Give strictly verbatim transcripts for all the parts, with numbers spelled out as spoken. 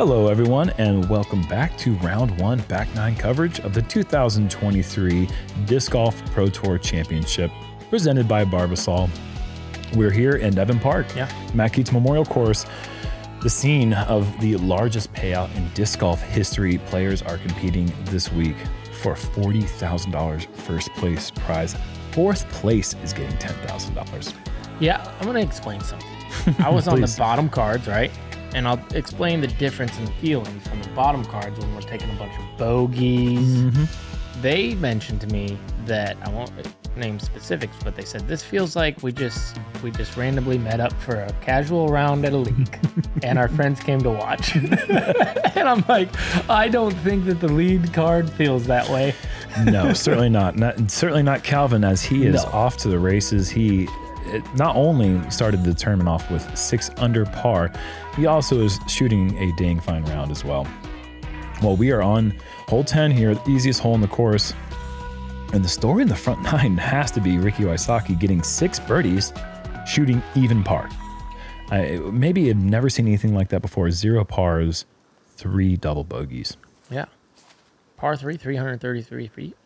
Hello everyone, and welcome back to round one back nine coverage of the two thousand twenty-three Disc Golf Pro Tour Championship presented by Barbasol. We're here in Nevin Park, yeah. Matt Keats Memorial Course, the scene of the largest payout in disc golf history. Players are competing this week for forty thousand dollars first place prize. Fourth place is getting ten thousand dollars. Yeah, I'm gonna explain something. I was on the bottom cards, right? And I'll explain the difference in feelings on the bottom cards when we're taking a bunch of bogeys. Mm-hmm. They mentioned to me that, I won't name specifics, but they said, this feels like we just we just randomly met up for a casual round at a league and our friends came to watch. And I'm like, I don't think that the lead card feels that way. No, certainly not. not. Certainly not Calvin, as he is no. off to the races. He It not only started the tournament off with six under par, he also is shooting a dang fine round as well. Well, we are on hole ten here, the easiest hole in the course. And the story in the front nine has to be Ricky Wysocki getting six birdies, shooting even par. I, maybe I've never seen anything like that before. Zero pars, three double bogeys. Yeah. Par three, three hundred thirty-three feet.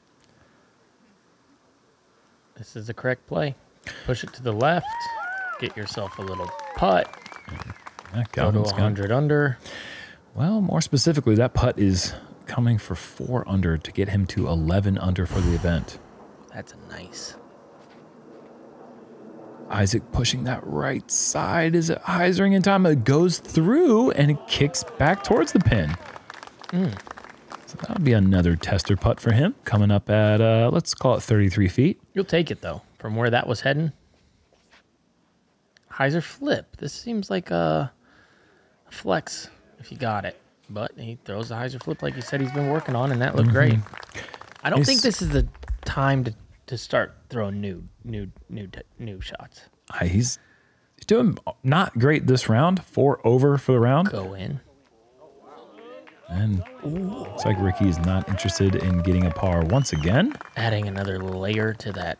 This is the correct play. Push it to the left. Get yourself a little putt. That go to one hundred under. Well, more specifically, that putt is coming for four under to get him to eleven under for the event. That's nice. Isaac pushing that right side. Is it hyzering in time? It goes through and it kicks back towards the pin. Mm. So that'll be another tester putt for him coming up at, uh, let's call it thirty-three feet. You'll take it, though. From where that was heading. Hyzer flip. This seems like a flex if you got it. But he throws the hyzer flip like he said he's been working on, and that looked mm-hmm. great. I don't it's, think this is the time to, to start throwing new new new new shots. Uh, he's he's doing not great this round. Four over for the round. Go in. And Ooh. Looks like Ricky is not interested in getting a par once again. Adding another layer to that.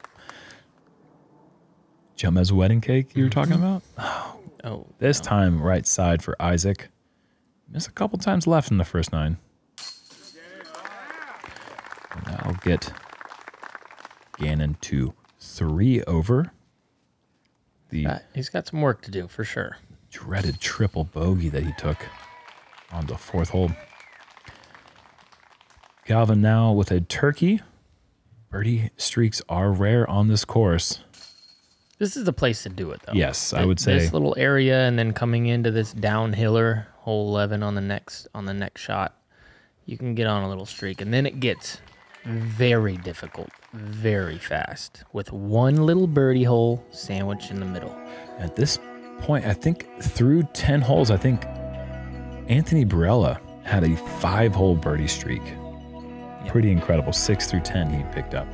Jump as a wedding cake you were talking about? Oh, oh this no. time right side for Isaac. Missed a couple times left in the first nine. And that'll get Gannon to three over. The uh, he's got some work to do for sure. Dreaded triple bogey that he took on the fourth hole. Calvin now with a turkey. Birdie streaks are rare on this course. This is the place to do it, though. Yes, I would say. This little area, and then coming into this downhiller, hole eleven on the next on the next shot, you can get on a little streak, and then it gets very difficult, very fast, with one little birdie hole sandwiched in the middle. At this point, I think through ten holes, I think Anthony Barella had a five-hole birdie streak. Yep. Pretty incredible. Six through ten, he picked up.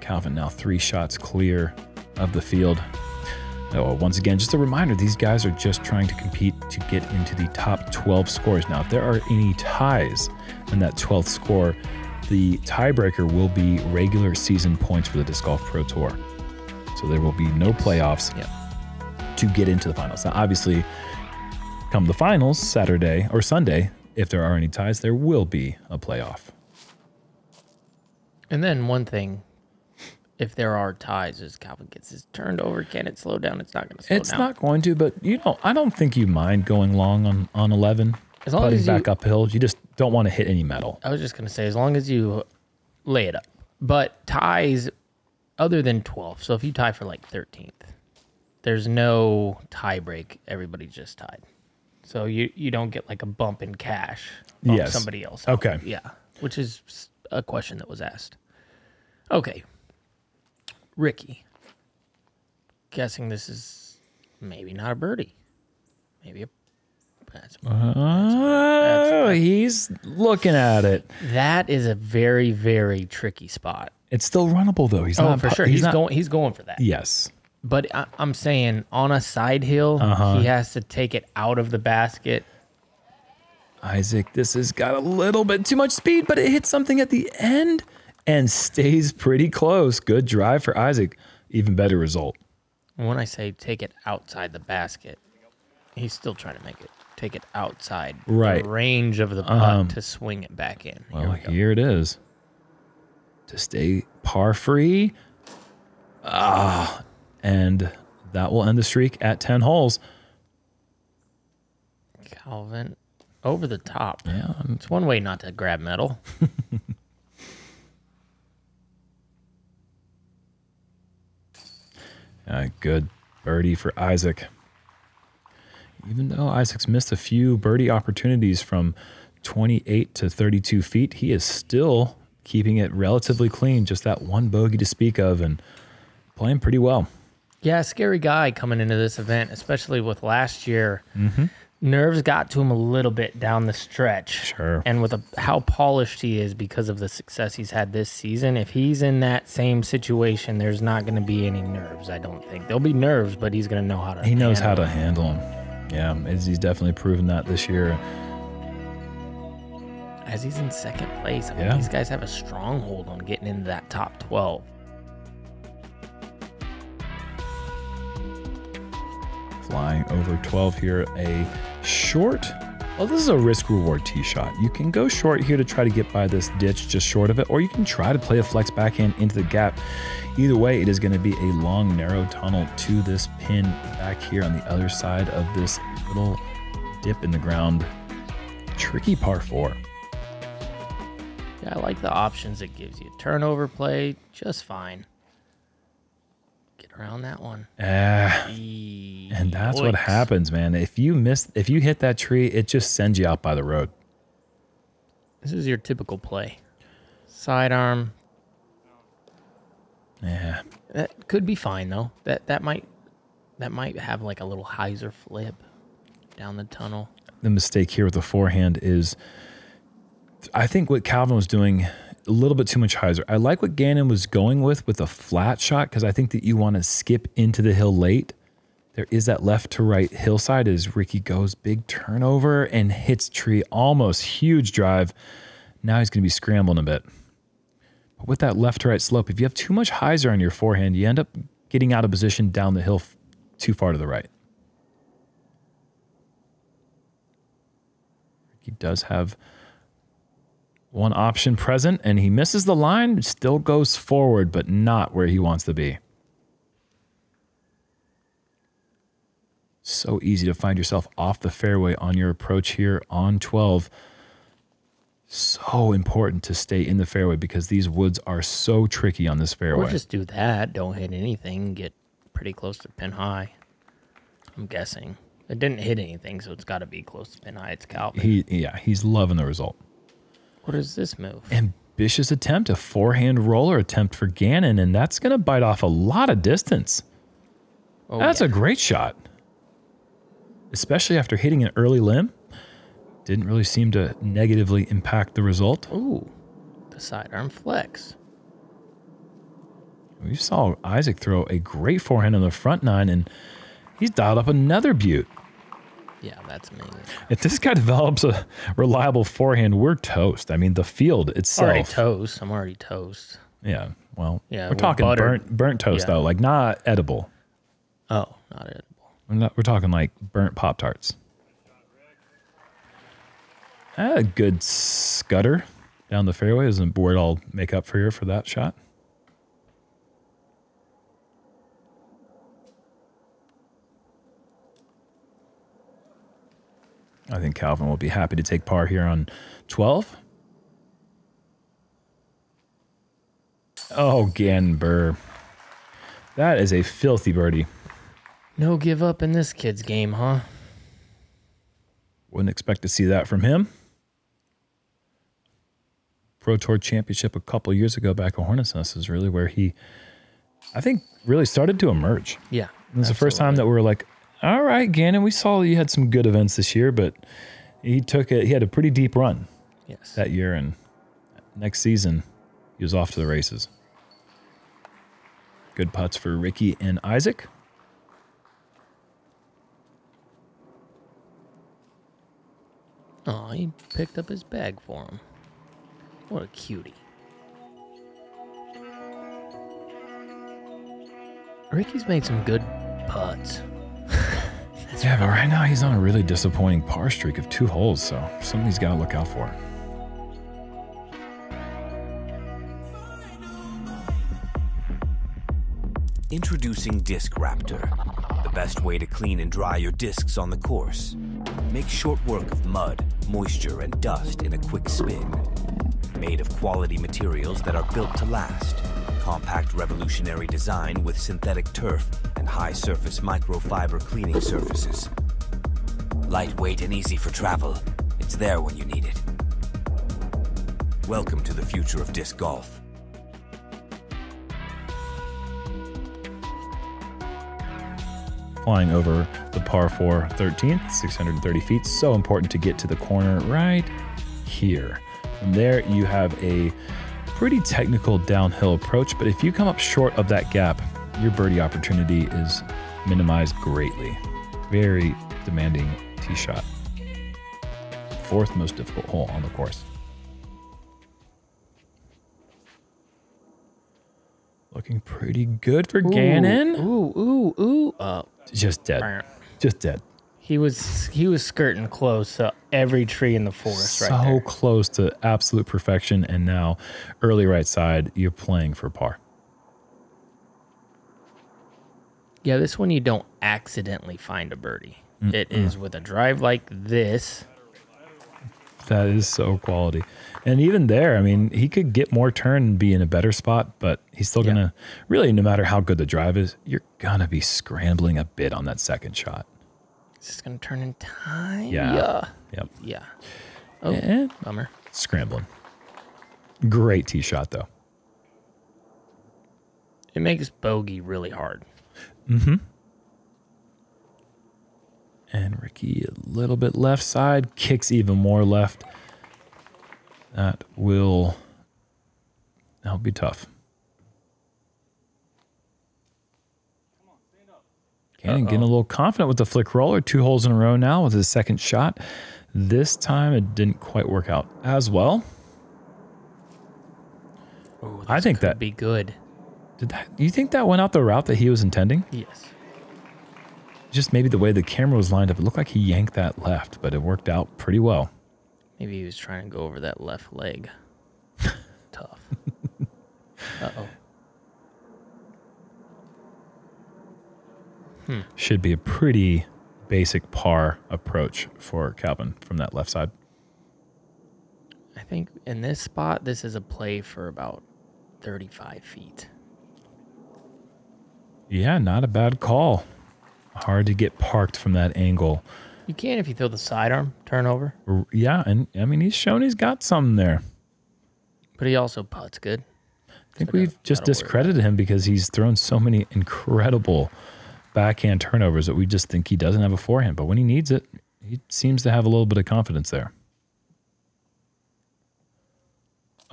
Calvin now three shots clear of the field. Oh, once again, just a reminder, these guys are just trying to compete to get into the top twelve scores. Now, if there are any ties in that twelfth score, the tiebreaker will be regular season points for the Disc Golf Pro Tour. So there will be no playoffs yep. to get into the finals. Now, obviously, come the finals Saturday or Sunday, if there are any ties, there will be a playoff. And then one thing. If there are ties, as Calvin gets his turned over, can it slow down? It's not going to slow it's down. It's not going to, but you know, I don't think you mind going long on, on eleven. As long as you, back uphill, you just don't want to hit any metal. I was just going to say, as long as you lay it up. But ties, other than twelve, so if you tie for like thirteenth, there's no tie break. Everybody's just tied. So you, you don't get like a bump in cash on yes. somebody else. Okay. Yeah, which is a question that was asked. Okay. Ricky, guessing this is maybe not a birdie, maybe a. That's, that's, uh, that's, that's, he's looking at it. That is a very, very tricky spot. It's still runnable though. He's oh, not for sure. He's, he's not, going. He's going for that. Yes, but I, I'm saying on a side hill, uh-huh. he has to take it out of the basket. Isaac, this has got a little bit too much speed, but it hits something at the end. And stays pretty close. Good drive for Isaac. Even better result. When I say take it outside the basket, he's still trying to make it. take it outside right. the range of the putt um, to swing it back in. Well, here, we here it is. To stay par free. Ah, and that will end the streak at ten holes. Calvin, over the top. Yeah, it's one way not to grab metal. Uh, good birdie for Isaac. Even though Isaac's missed a few birdie opportunities from twenty-eight to thirty-two feet, he is still keeping it relatively clean, just that one bogey to speak of, and playing pretty well. Yeah, scary guy coming into this event, especially with last year. Mm-hmm. Nerves got to him a little bit down the stretch. Sure. And with a, how polished he is because of the success he's had this season, if he's in that same situation, there's not going to be any nerves, I don't think. There'll be nerves, but he's going to know how to He knows how to handle them. Yeah, he's definitely proven that this year. As he's in second place, I yeah. mean, these guys have a stronghold on getting into that top twelve. Flying over twelve here, a short. Well, this is a risk-reward tee shot. You can go short here to try to get by this ditch just short of it, or you can try to play a flex backhand into the gap. Either way, it is going to be a long, narrow tunnel to this pin back here on the other side of this little dip in the ground. Tricky par four. Yeah, I like the options it gives you. Turnover play, just fine. Around that one. Uh, and that's Oinks. What happens, man. If you miss, if you hit that tree, it just sends you out by the road. This is your typical play. Sidearm. Yeah. That could be fine though. That that might that might have like a little hyzer flip down the tunnel. The mistake here with the forehand is, I think what Calvin was doing, a little bit too much hyzer. I like what Gannon was going with with a flat shot, because I think that you want to skip into the hill late. There is that left to right hillside as Ricky goes big turnover and hits tree, almost huge drive. Now he's going to be scrambling a bit. But with that left to right slope, if you have too much hyzer on your forehand, you end up getting out of position down the hill too far to the right. Ricky does have one option present, and he misses the line, still goes forward, but not where he wants to be. So easy to find yourself off the fairway on your approach here on twelve. So important to stay in the fairway because these woods are so tricky on this fairway. Or just do that. Don't hit anything. Get pretty close to pin high, I'm guessing. It didn't hit anything, so it's got to be close to pin high. It's Calvin. He, yeah, he's loving the result. What is this move? Ambitious attempt, a forehand roller attempt for Gannon, and that's going to bite off a lot of distance. Oh, that's yeah. a great shot, especially after hitting an early limb. Didn't really seem to negatively impact the result. Ooh, the sidearm flex. We saw Isaac throw a great forehand on the front nine, and he's dialed up another beaut. Yeah, that's amazing. If this guy develops a reliable forehand, we're toast. I mean, the field itself. Already toast. I'm already toast. Yeah. Well, yeah, we're, we're talking buttered. burnt burnt toast, yeah. though, like not edible. Oh, not edible. We're, not, we're talking like burnt Pop-Tarts. A good scudder down the fairway isn't where I'll make up for here for that shot. I think Calvin will be happy to take par here on twelve. Oh, Gannon Buhr. That is a filthy birdie. No give up in this kid's game, huh? Wouldn't expect to see that from him. Pro Tour Championship a couple years ago back at Hornets Nest is really where he, I think, really started to emerge. Yeah. It was the first time that we were like, all right, Gannon, we saw you had some good events this year, but he took it. He had a pretty deep run yes. that year, and next season he was off to the races. Good putts for Ricky and Isaac. Oh, he picked up his bag for him. What a cutie. Ricky's made some good putts. this. Yeah, but right now he's on a really disappointing par streak of two holes, so something he's got to look out for. Introducing Disc Raptor, the best way to clean and dry your discs on the course. Make short work of mud, moisture, and dust in a quick spin. Made of quality materials that are built to last. Compact revolutionary design with synthetic turf and high-surface microfiber cleaning surfaces. Lightweight and easy for travel. It's there when you need it. Welcome to the future of disc golf. Flying over the par four thirteenth, six hundred thirty feet. So important to get to the corner right here. From there, you have a pretty technical downhill approach, but if you come up short of that gap, your birdie opportunity is minimized greatly. Very demanding tee shot. Fourth most difficult hole on the course. Looking pretty good for ooh, Gannon. Ooh, ooh, ooh. Uh, Just dead. Just dead. He was he was skirting close to every tree in the forest right there. So close to absolute perfection, and now early right side, you're playing for par. Yeah, this one you don't accidentally find a birdie. Mm-mm. It is with a drive like this. That is so quality. And even there, I mean, he could get more turn and be in a better spot, but he's still going to, yeah. really, no matter how good the drive is, you're going to be scrambling a bit on that second shot. Is this going to turn in time? Yeah. Yeah. Yep. Yeah. Oh, yeah. Bummer. Scrambling. Great tee shot, though. It makes bogey really hard. Mm-hmm. And Ricky, a little bit left side, kicks even more left. That will, that'll be tough. Gannon getting a little confident with the flick roller, two holes in a row now with his second shot. This time it didn't quite work out as well. Ooh, I think that could be good. Did that? You think that went out the route that he was intending? Yes. Just maybe the way the camera was lined up, it looked like he yanked that left, but it worked out pretty well. Maybe he was trying to go over that left leg. Tough. Uh-oh. Hmm. Should be a pretty basic par approach for Calvin from that left side. I think in this spot, this is a play for about thirty-five feet. Yeah, not a bad call. Hard to get parked from that angle. You can if you throw the sidearm turnover. Yeah, and I mean, he's shown he's got some there. But he also putts good. I think so we've just discredited him because he's thrown so many incredible backhand turnovers that we just think he doesn't have a forehand. But when he needs it, he seems to have a little bit of confidence there.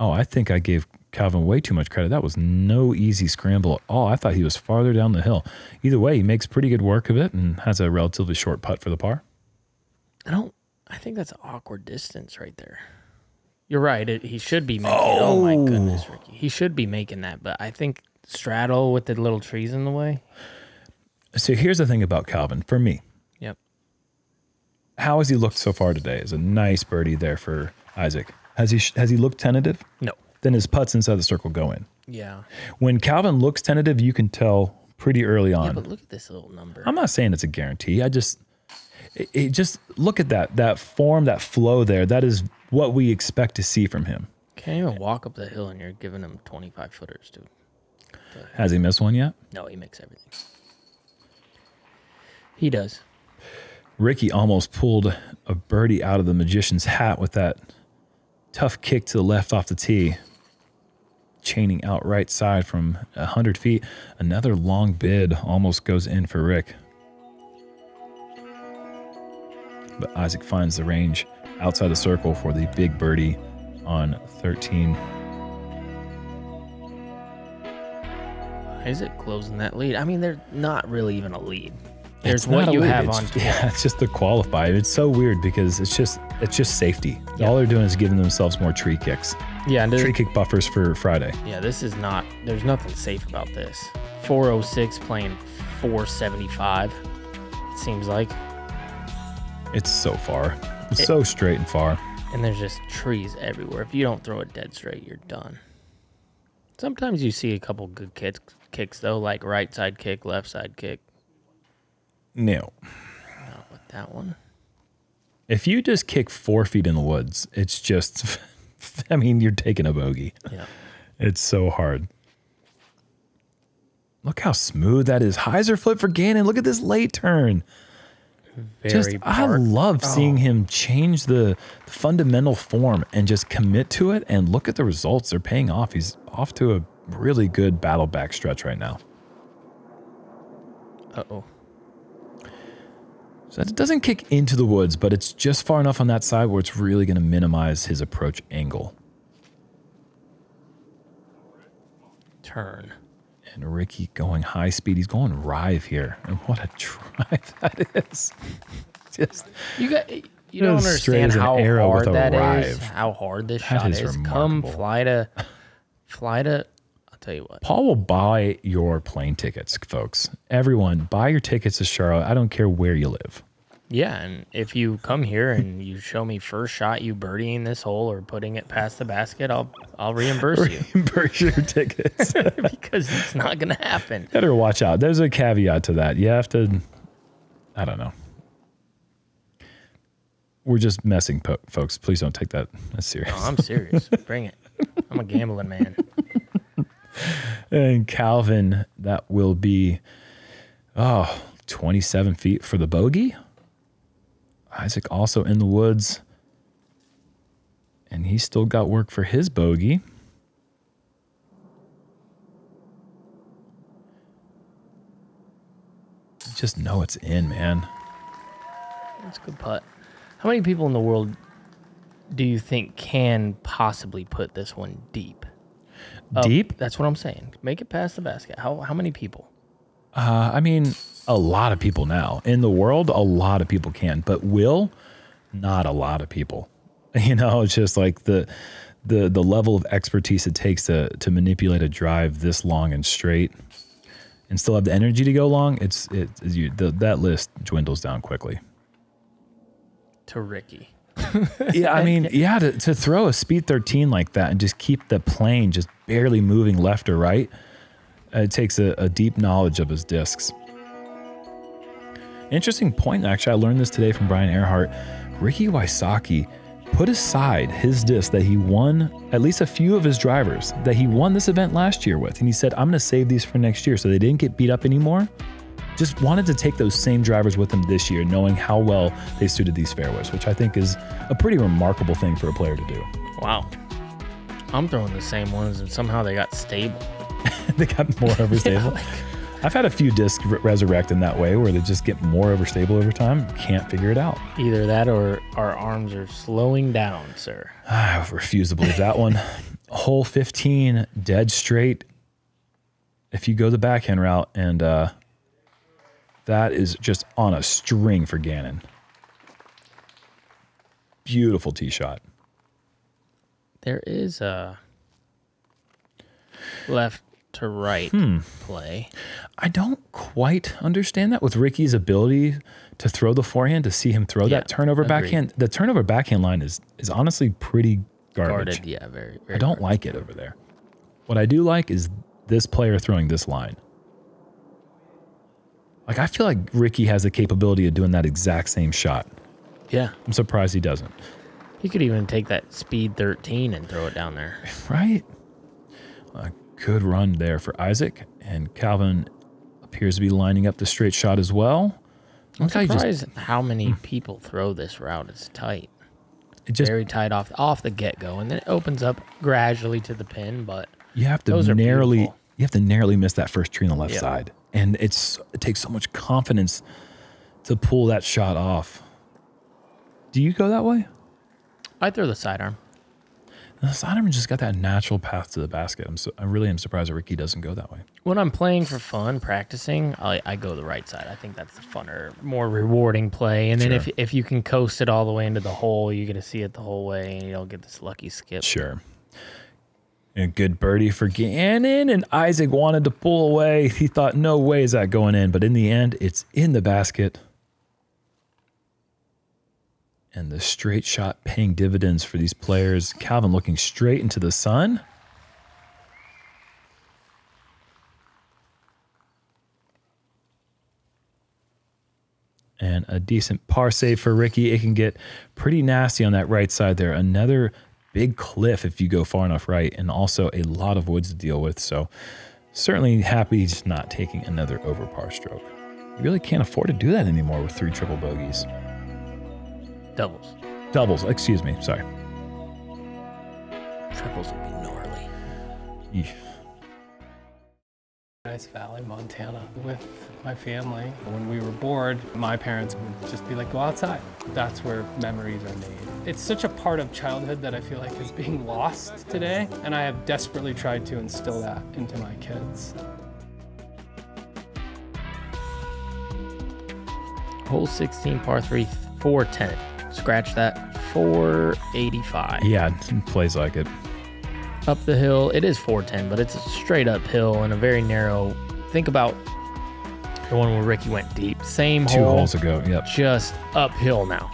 Oh, I think I gave Calvin way too much credit. That was no easy scramble at all. I thought he was farther down the hill. Either way, he makes pretty good work of it and has a relatively short putt for the par. I don't, I think that's an awkward distance right there. You're right. It, he should be making, oh. oh my goodness, Ricky. He should be making that, but I think straddle with the little trees in the way. So here's the thing about Calvin for me. Yep. How has he looked so far today? Is a nice birdie there for Isaac. Has he, has he looked tentative? No. Then his putts inside the circle go in. Yeah. When Calvin looks tentative, you can tell pretty early on. Yeah, but look at this little number. I'm not saying it's a guarantee. I just, it, it just look at that, that form, that flow there. That is what we expect to see from him. Can't even walk up the hill and you're giving him twenty-five footers, dude. Has he missed one yet? No, he makes everything. He does. Ricky almost pulled a birdie out of the magician's hat with that tough kick to the left off the tee. Chaining out right side from one hundred feet. Another long bid almost goes in for Rick. But Isaac finds the range outside the circle for the big birdie on thirteen. Isaac closing that lead. I mean, they're not really even a lead. There's what you have on. Yeah, it's just the qualify. It's so weird because it's just it's just safety. Yeah. All they're doing is giving themselves more tree kicks. Yeah, and tree kick buffers for Friday. Yeah, this is not. There's nothing safe about this. four oh six playing four seventy-five. it seems like. It's so far. It's it, so straight and far. And there's just trees everywhere. If you don't throw it dead straight, you're done. Sometimes you see a couple good kicks, kicks though, like right side kick, left side kick. No. Not with that one. If you just kick four feet in the woods, it's just, I mean, you're taking a bogey. Yeah. It's so hard. Look how smooth that is. Hyzer flip for Gannon. Look at this late turn. Very just, I love oh. seeing him change the fundamental form and just commit to it and look at the results. They're paying off. He's off to a really good battle back stretch right now. Uh-oh. So that doesn't kick into the woods, but it's just far enough on that side where it's really going to minimize his approach angle. Turn. And Ricky going high speed. He's going rive here. And what a drive that is. Just you got you don't understand how hard that is. How hard this shot is. Come fly to fly to I'll tell you what. Paul will buy your plane tickets, folks. Everyone, buy your tickets to Charlotte. I don't care where you live. Yeah, and if you come here and you show me first shot you birdieing this hole or putting it past the basket, I'll I'll reimburse, reimburse you. Reimburse your tickets. Because it's not going to happen. Better watch out. There's a caveat to that. You have to, I don't know. We're just messing, po folks. Please don't take that as serious. No, I'm serious. Bring it. I'm a gambling man. And Calvin, that will be, oh, twenty-seven feet for the bogey. Isaac also in the woods, and he's still got work for his bogey. Just know it's in, man. That's a good putt. How many people in the world do you think can possibly put this one deep? Deep? Uh, that's what I'm saying. Make it past the basket. How, how many people? Uh, I mean... A lot of people now in the world, a lot of people can, but will not a lot of people, you know, it's just like the, the, the level of expertise it takes to, to manipulate a drive this long and straight and still have the energy to go long. It's, it, you, the, that list dwindles down quickly. To Ricky. Yeah. I mean, yeah, to, to throw a speed thirteen like that and just keep the plane just barely moving left or right. It takes a, a deep knowledge of his discs. Interesting point, actually. I learned this today from Brian Earhart. Ricky Wysocki put aside his disc that he won, at least a few of his drivers, that he won this event last year with. And he said, I'm going to save these for next year. So they didn't get beat up anymore. Just wanted to take those same drivers with him this year, knowing how well they suited these fairways, which I think is a pretty remarkable thing for a player to do. Wow. I'm throwing the same ones, and somehow they got stable. They got more overstable. Yeah, like I've had a few discs resurrect in that way where they just get more overstable over time. Can't figure it out. Either that or our arms are slowing down, sir. I refuse to believe that one. Hole fifteen, dead straight. If you go the backhand route, and uh, that is just on a string for Gannon. Beautiful tee shot. There is a left to right hmm. play. I don't quite understand that with Ricky's ability to throw the forehand, to see him throw yeah, that turnover agreed. backhand. The turnover backhand line is is honestly pretty garbage. Guarded, yeah, very, very I don't garbage. like it over there. What I do like is this player throwing this line. Like, I feel like Ricky has the capability of doing that exact same shot. Yeah. I'm surprised he doesn't. He could even take that speed thirteen and throw it down there. Right? Like, good run there for Isaac, and Calvin appears to be lining up the straight shot as well. I'm surprised just, how many hmm. people throw this route. It's tight. It just, very tight off, off the get-go, and then it opens up gradually to the pin, but you have to those narrowly are you have to narrowly miss that first tree on the left yep. side, and it's it takes so much confidence to pull that shot off. Do you go that way? I throw the sidearm. The sidearm just got that natural path to the basket. I'm so, I really am surprised that Ricky doesn't go that way. When I'm playing for fun, practicing, I, I go the right side. I think that's the funner, more rewarding play. And sure. then if if you can coast it all the way into the hole, you get to see it the whole way, and you don't get this lucky skip. Sure. And a good birdie for Gannon, and Isaac wanted to pull away. He thought, no way is that going in. But in the end, it's in the basket. And the straight shot paying dividends for these players. Calvin looking straight into the sun. And a decent par save for Ricky. It can get pretty nasty on that right side there. Another big cliff if you go far enough right, and also a lot of woods to deal with. So certainly happy he's not taking another over par stroke. You really can't afford to do that anymore with three triple bogeys. Doubles. Doubles, excuse me, sorry. Triples would be gnarly. Yeah. Nice Valley, Montana, with my family. When we were bored, my parents would just be like, go outside. That's where memories are made. It's such a part of childhood that I feel like is being lost today, and I have desperately tried to instill that into my kids. Hole sixteen, par three, four ten. Scratch that, four eighty-five. Yeah, it plays like it. Up the hill, it is four ten, but it's a straight up hill and a very narrow. Think about the one where Ricky went deep. Same hole. Two holes ago, yep. Just uphill now.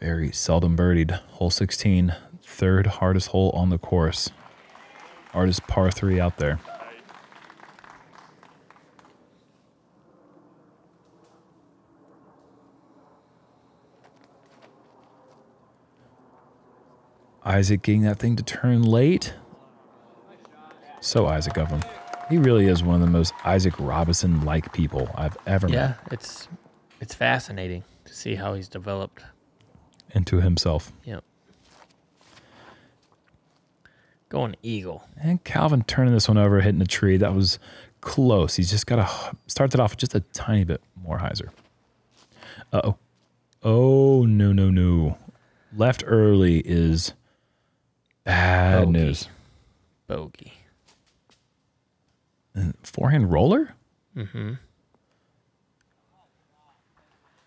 Very seldom birdied. Hole sixteen, third hardest hole on the course. Hardest par three out there. Isaac getting that thing to turn late. So Isaac of him. He really is one of the most Isaac Robinson-like people I've ever yeah, met. Yeah, it's it's fascinating to see how he's developed. Into himself. Yep. Going eagle. And Calvin turning this one over, hitting the tree. That was close. He's just got to start that off just a tiny bit more hyzer. Uh-oh. Oh, no, no, no. Left early is... Bad Bogey. News. Bogey. And forehand roller? Mm-hmm.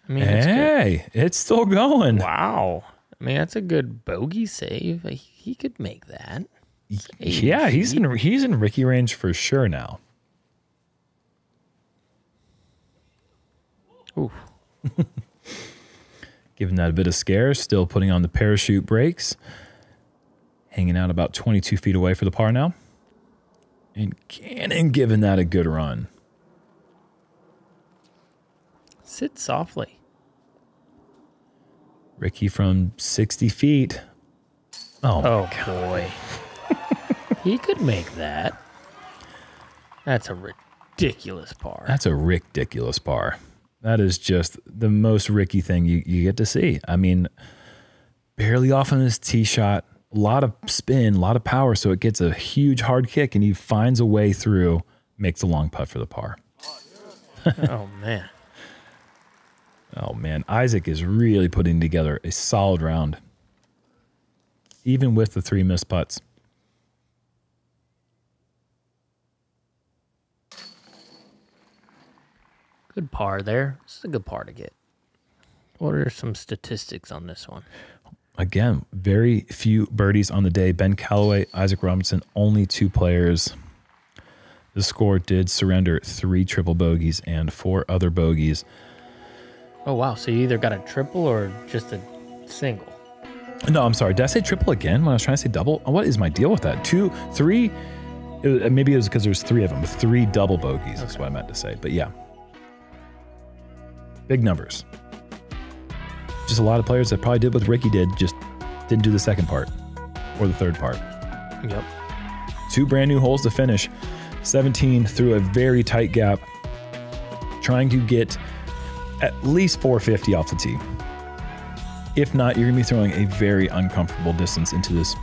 I mean, hey, it's, it's still going. Wow. I mean, that's a good bogey save. He, he could make that. Save. Yeah, he's in, he's in Ricky range for sure now. Ooh. Giving that a bit of scare, still putting on the parachute brakes. Hanging out about twenty-two feet away for the par now. And Gannon giving that a good run. Sit softly. Ricky from sixty feet. Oh, oh boy. He could make that. That's a ridiculous par. That's a ridiculous par. That is just the most Ricky thing you, you get to see. I mean, barely off on his tee shot. A lot of spin, a lot of power, so it gets a huge hard kick, and he finds a way through, makes a long putt for the par. Oh, man. Oh, man. Isaac is really putting together a solid round, even with the three missed putts. Good par there. This is a good par to get. What are some statistics on this one? Again, very few birdies on the day. Ben Callaway, Isaac Robinson, only two players. The score did surrender three triple bogeys and four other bogeys. Oh, wow. So you either got a triple or just a single. No, I'm sorry. Did I say triple again when I was trying to say double? What is my deal with that? Two, three? It was, maybe it was because there's three of them. Three double bogeys, okay. That's what I meant to say. But yeah. Big numbers. Just a lot of players that probably did what Ricky did, just didn't do the second part or the third part. Yep. Two brand new holes to finish. seventeen through a very tight gap, trying to get at least four fifty off the tee. If not, you're going to be throwing a very uncomfortable distance into this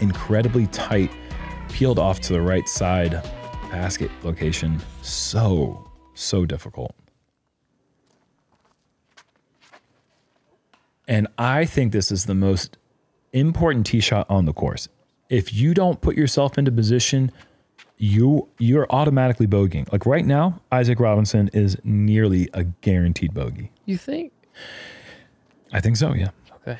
incredibly tight, peeled off to the right side basket location. So, so difficult. And I think this is the most important tee shot on the course. If you don't put yourself into position, you, you're automatically bogeying. Like right now, Isaac Robinson is nearly a guaranteed bogey. You think? I think so, yeah. Okay.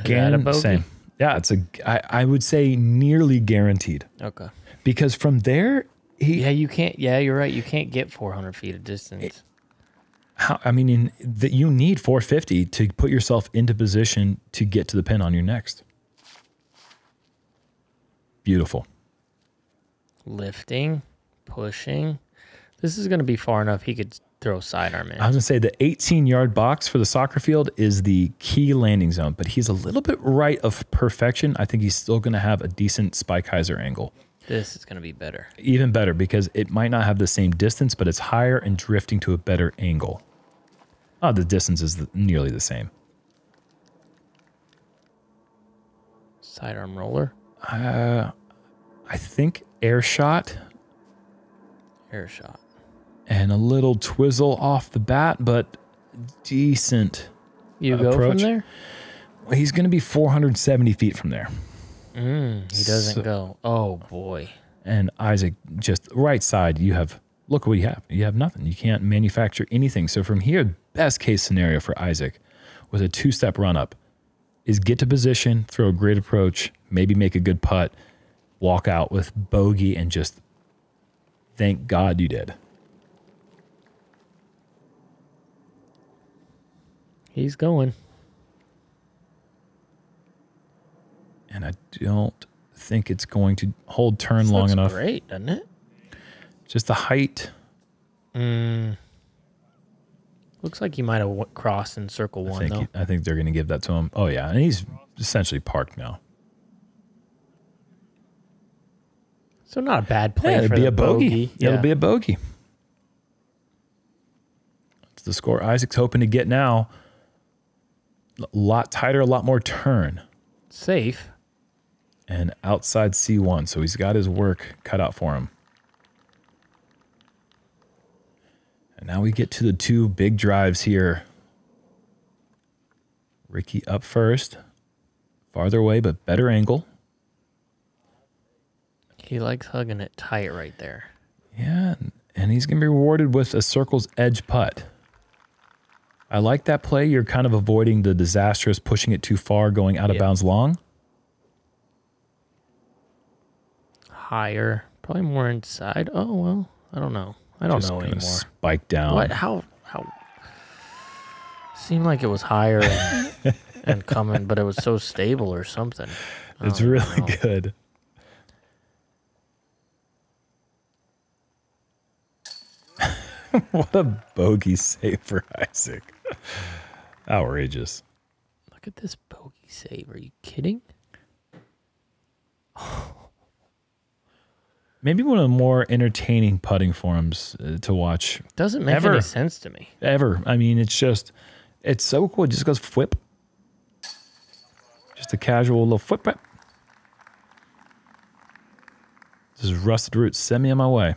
Is Gannon, that a bogey? Same. Yeah, it's a, I, I would say nearly guaranteed. Okay. Because from there, He, yeah, you can't. Yeah, you're right. You can't get four hundred feet of distance. It, how, I mean, in, that you need four fifty to put yourself into position to get to the pin on your next. Beautiful. Lifting, pushing. This is going to be far enough he could throw sidearm in. I was going to say the eighteen yard box for the soccer field is the key landing zone, but he's a little bit right of perfection. I think he's still going to have a decent Spikeiser angle. This is going to be better. Even better, because it might not have the same distance, but it's higher and drifting to a better angle. Oh, the distance is the, nearly the same. Sidearm roller? Uh, I think air shot. Air shot. And a little twizzle off the bat, but decent You approach. Go from there? Well, he's going to be four hundred seventy feet from there. Mm, he doesn't so, go. Oh, boy. And Isaac, just right side, you have, look what you have. You have nothing. You can't manufacture anything. So from here, best case scenario for Isaac with a two-step run-up is get to position, throw a great approach, maybe make a good putt, walk out with bogey, and just thank God you did. He's going. And I don't think it's going to hold turn this long enough. Great, doesn't it? Just the height. Mm. Looks like he might have crossed in circle one, I think, though. I think they're going to give that to him. Oh, yeah. And he's essentially parked now. So not a bad play yeah, it'd for be a bogey. bogey. Yeah. It'll be a bogey. That's the score Isaac's hoping to get now. A lot tighter, a lot more turn. Safe. And outside C one, so he's got his work cut out for him. And now we get to the two big drives here. Ricky up first. Farther away, but better angle. He likes hugging it tight right there. Yeah, and he's going to be rewarded with a circle's edge putt. I like that play. You're kind of avoiding the disastrous pushing it too far, going out yep. of bounds long. Higher, probably more inside. Oh well, I don't know. I don't Just know anymore. Spike down. What? How? How? Seemed like it was higher and, and coming, but it was so stable or something. I it's really know. good. What a bogey save for Isaac. Outrageous. Look at this bogey save. Are you kidding? Oh. Maybe one of the more entertaining putting forums uh, to watch. Doesn't make ever. any sense to me. Ever. I mean, it's just, it's so cool. It just goes whip. Just a casual little whip. whip. This is Rusted Root. Send me on my way.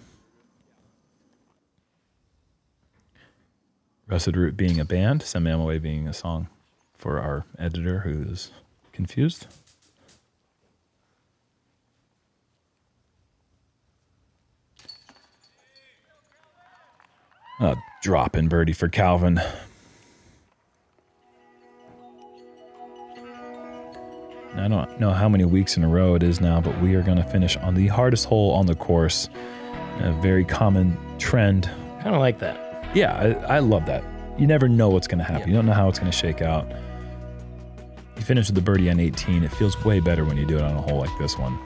Rusted Root being a band. Send me on my way being a song for our editor who is confused. A drop in birdie for Calvin. I don't know how many weeks in a row it is now, but we are going to finish on the hardest hole on the course. A very common trend. Kind of like that. Yeah, I, I love that. You never know what's going to happen. Yeah. You don't know how it's going to shake out. You finish with the birdie on eighteen. It feels way better when you do it on a hole like this one.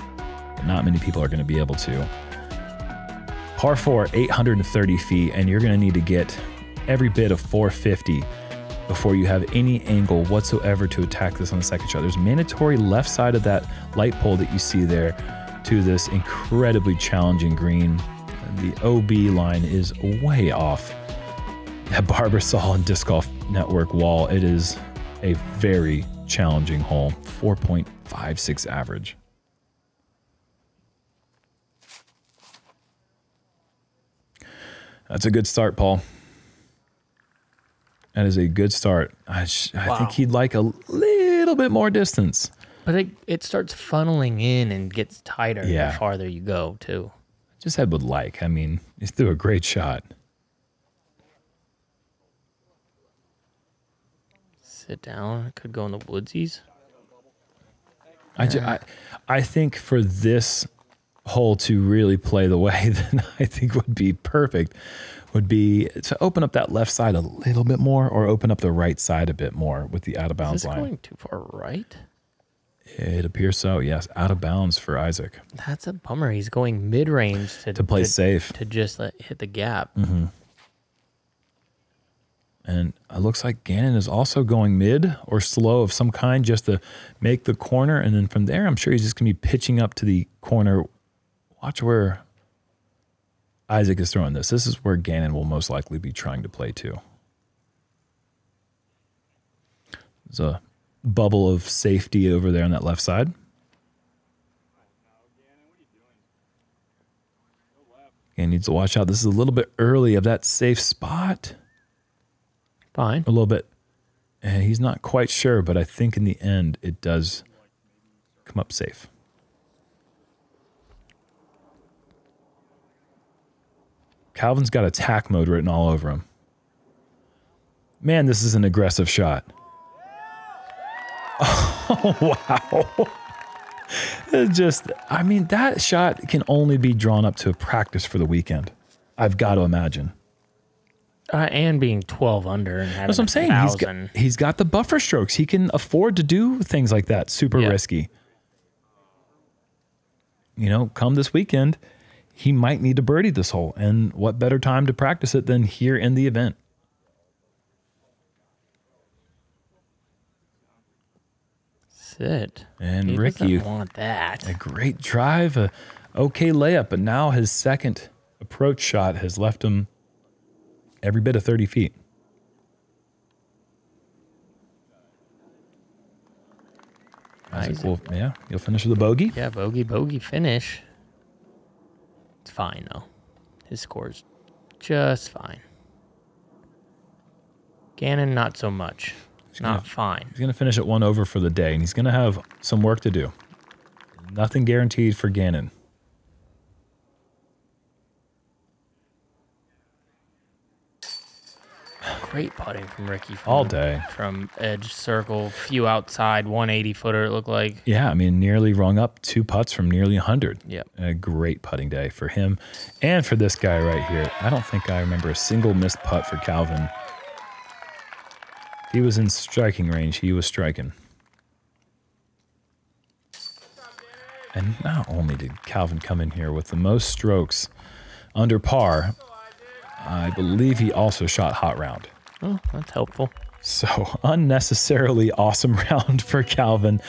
But not many people are going to be able to. Par four, eight hundred thirty feet, and you're going to need to get every bit of four fifty before you have any angle whatsoever to attack this on the second shot. There's mandatory left side of that light pole that you see there to this incredibly challenging green. The O B line is way off that Barbasol and Disc Golf Network wall. It is a very challenging hole, four point five six average. That's a good start, Paul. That is a good start. I, sh wow. I think he'd like a little bit more distance. But it, it starts funneling in and gets tighter yeah. the farther you go, too. Just had would like. I mean, he threw a great shot. Sit down. I could go in the woodsies. I, yeah. I, I think for this hole to really play the way that I think would be perfect would be to open up that left side a little bit more, or open up the right side a bit more with the out of bounds line. Is this going too far right? It appears so, yes. Out of bounds for Isaac. That's a bummer. He's going mid-range to, to play to, safe. To just hit the gap. Mm-hmm. And it looks like Gannon is also going mid or slow of some kind just to make the corner. And then from there, I'm sure he's just going to be pitching up to the corner. Watch where Isaac is throwing this. This is where Gannon will most likely be trying to play to. There's a bubble of safety over there on that left side. Gannon needs to watch out. This is a little bit early of that safe spot. Fine. A little bit. And he's not quite sure, but I think in the end it does come up safe. Calvin's got attack mode written all over him. Man, this is an aggressive shot. Oh, wow. It's just, I mean, that shot can only be drawn up to a practice for the weekend. I've got to imagine. Uh, and being twelve under and having, that's what I'm saying. He's got, he's got the buffer strokes. He can afford to do things like that. Super yep. risky. You know, come this weekend, he might need to birdie this hole. And what better time to practice it than here in the event? Sit. And he Ricky want that. A great drive, a okay layup, but now his second approach shot has left him every bit of thirty feet. Isaac, Isaac. Will, yeah, you'll finish with a bogey. Yeah, bogey, bogey, finish. It's fine, though. His score's just fine. Gannon, not so much. He's not gonna, fine. He's going to finish at one over for the day, and he's going to have some work to do. Nothing guaranteed for Gannon. Great putting from Ricky. From, all day. From edge, circle, few outside, one eighty footer, it looked like. Yeah, I mean, nearly rung up two putts from nearly one hundred. Yep. A great putting day for him and for this guy right here. I don't think I remember a single missed putt for Calvin. He was in striking range. He was striking. And not only did Calvin come in here with the most strokes under par, I believe he also shot hot round. Oh, that's helpful. So unnecessarily awesome round for Calvin,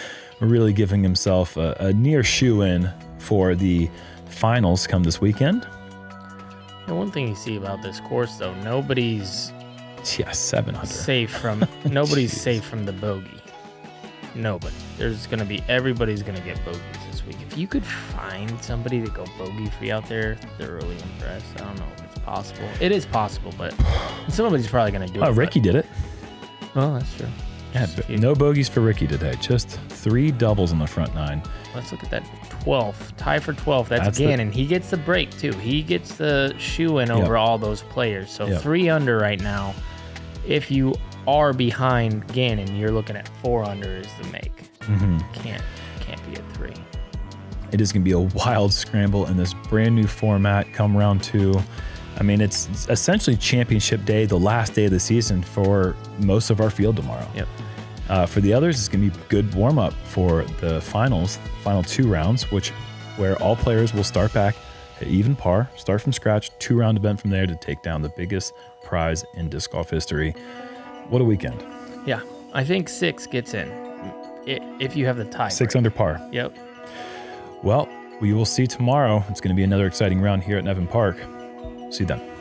really giving himself a, a near shoe-in for the finals come this weekend. And one thing you see about this course, though, nobody's yeah, seven hundred. safe from nobody's safe from the bogey. Nobody. There's going to be everybody's going to get bogeys this week. If you could find somebody to go bogey for you out there, they're really impressed. I don't know if it's possible. It is possible, but somebody's probably going to do it. Oh, Ricky did it. Oh, that's true. Yeah, but no bogeys for Ricky today. Just three doubles on the front nine. Let's look at that twelfth. Tie for twelfth. That's, that's Gannon. The... He gets the break, too. He gets the shoe in over yep. all those players. So yep. three under right now. If you are behind Gannon, you're looking at four under is the make. Mm-hmm. Can't can't be at three. It is going to be a wild scramble in this brand new format come round two. I mean, it's, it's essentially championship day, the last day of the season for most of our field tomorrow. Yep. Uh, for the others, it's going to be good warm up for the finals, final two rounds, which where all players will start back at even par, start from scratch, two round event from there to take down the biggest prize in disc golf history. What a weekend. Yeah, I think six gets in if you have the tie. Six break. Under par. Yep. Well, we will see tomorrow. It's going to be another exciting round here at Nevin Park. See you then.